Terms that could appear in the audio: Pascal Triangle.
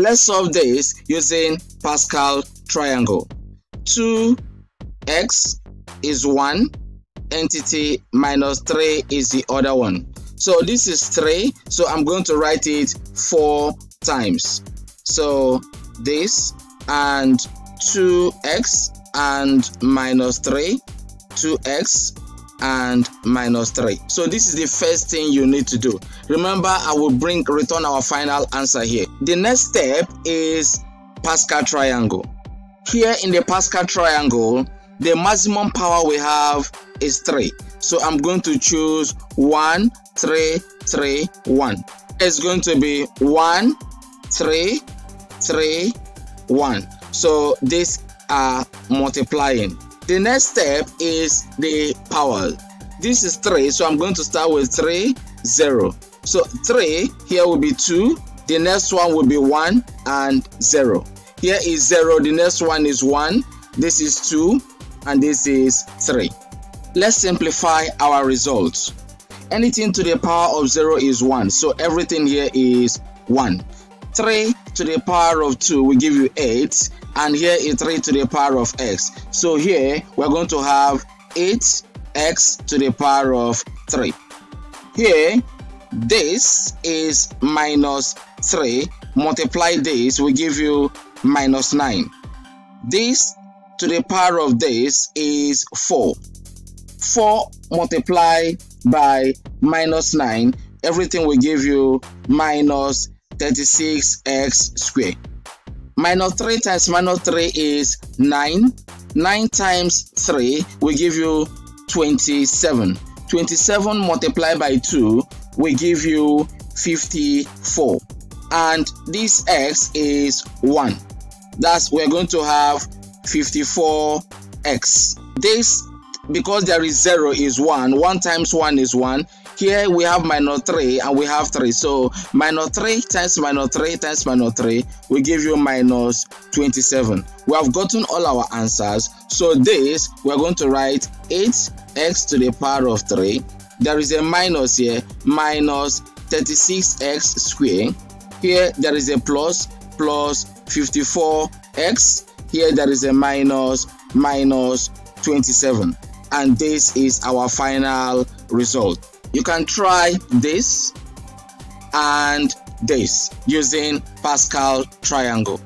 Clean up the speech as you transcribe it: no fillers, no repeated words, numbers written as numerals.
Let's solve this using Pascal Triangle. 2x is one entity, minus 3 is the other one. So this is 3, so I'm going to write it 4 times. So this and 2x and minus 3, 2x and minus 3. So this is the first thing you need to do. Remember, I will return our final answer here. The next step is Pascal triangle. Here in the Pascal triangle, the maximum power we have is 3. So I'm going to choose 1, 3, 3, 1. It's going to be 1, 3, 3, 1. So these are multiplying. The next step is the power. This is 3, so I'm going to start with 3, 0. So 3 here will be 2, the next one will be 1 and 0. Here is 0, the next one is 1, this is 2, and this is 3. Let's simplify our results. Anything to the power of 0 is 1, so everything here is 1. 3 to the power of 2 will give you 8, and here is 3 to the power of x. So here we're going to have 8x to the power of 3. Here this is minus 3, multiply this will give you minus 9. This to the power of this is 4. 4 multiplied by minus 9, everything will give you minus 36x squared. Minus 3 times minus 3 is 9. 9 times 3 will give you 27. 27 multiplied by 2 will give you 54. And this x is 1. That's we're going to have 54x. This, because there is 0, is 1. 1 times 1 is 1. Here we have minus 3 and we have 3. So minus 3 times minus 3 times minus 3 will give you minus 27. We have gotten all our answers. So this, we are going to write 8x to the power of 3. There is a minus here, minus 36x squared. Here there is a plus, plus 54x. Here there is a minus, minus 27. And this is our final result. You can try this and this using Pascal triangle.